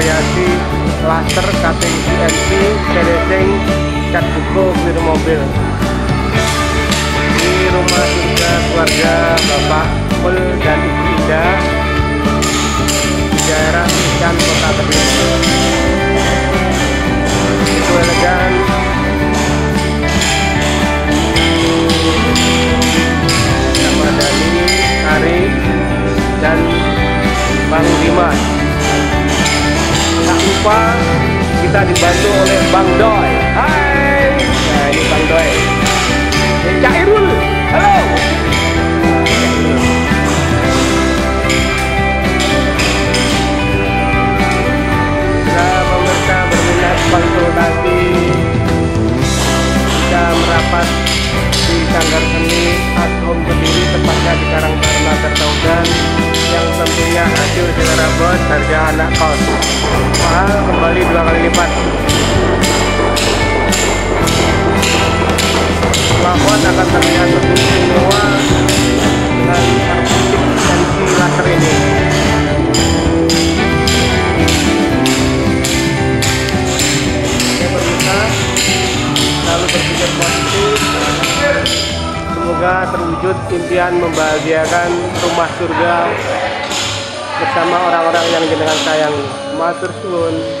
variasi laser, cutting CNC, terasing, cat buku, biru mobil. Di rumah juga keluarga Bapak Pul dan Ibu Ida di daerah Sian, Kota Kediri. Itu elegan. Nama Dhani, Ari, dan Bang Dimas. Tak lupa kita dibantu oleh Bang Doi. Hai, nah ini Bang Doi. Cak Irul, halo. Nah, pemirsa berminat konsultasi kita merapat di Sanggar Seni Ashom Kediri, tepatnya di Karangtaruna Kertaudan, yang tentunya hasil dilerabot harga anak kos mahal kembali 2 kali lipat. Plafon akan terlihat lebih semua dengan artistik sensi laser ini. Oke pemirsa, selalu berpikir positif. Semoga terwujud impian membahagiakan rumah surga bersama orang-orang yang jenengan sayangi. Matur suwun.